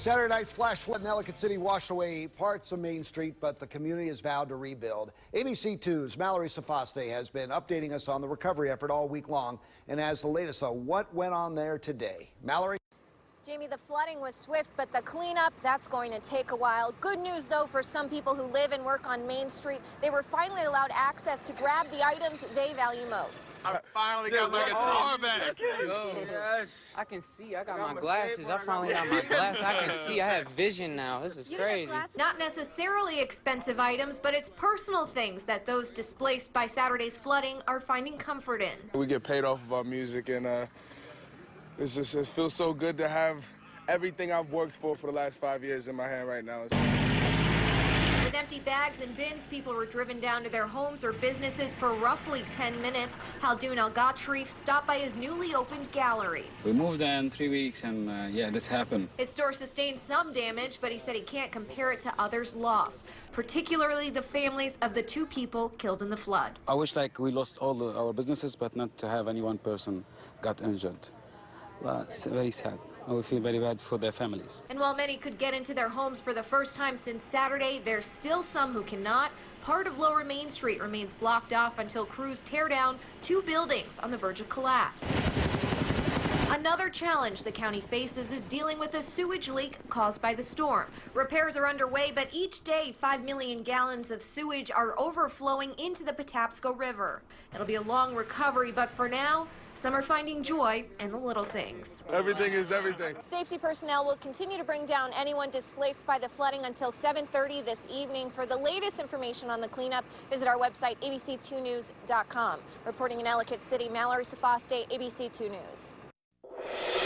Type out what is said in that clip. Saturday night's flash flood in Ellicott City washed away parts of Main Street, but the community has vowed to rebuild. ABC2's Mallory Safaste has been updating us on the recovery effort all week long and has the latest on what went on there today. Mallory? Jamie, the flooding was swift, but the cleanup, that's going to take a while. Good news, though, for some people who live and work on Main Street. They were finally allowed access to grab the items they value most. I finally got my guitar back. Yes. I can see. I got my glasses. I finally got my glasses. I can see. I have vision now. This is crazy. Not necessarily expensive items, but it's personal things that those displaced by Saturday's flooding are finding comfort in. We get paid off of our music, and it feels so good to have everything I've worked for the last 5 years in my hand right now. With empty bags and bins, people were driven down to their homes or businesses for roughly 10 minutes. Haldun Al-Gatrief stopped by his newly opened gallery. We moved in 3 weeks and, yeah, this happened. His store sustained some damage, but he said he can't compare it to others' loss, particularly the families of the two people killed in the flood. I wish, like, we lost all our businesses, but not to have any one person got injured. Well, it's very sad. We feel very bad for their families. And while many could get into their homes for the first time since Saturday, there's still some who cannot. Part of Lower Main Street remains blocked off until crews tear down two buildings on the verge of collapse. Another challenge the county faces is dealing with a sewage leak caused by the storm. Repairs are underway, but each day 5 million gallons of sewage are overflowing into the Patapsco River. It'll be a long recovery, but for now, some are finding joy in the little things. Everything is everything. Safety personnel will continue to bring down anyone displaced by the flooding until 7:30 this evening. For the latest information on the cleanup, visit our website, abc2news.com. Reporting in Ellicott City, Mallory Safaste, ABC2 News.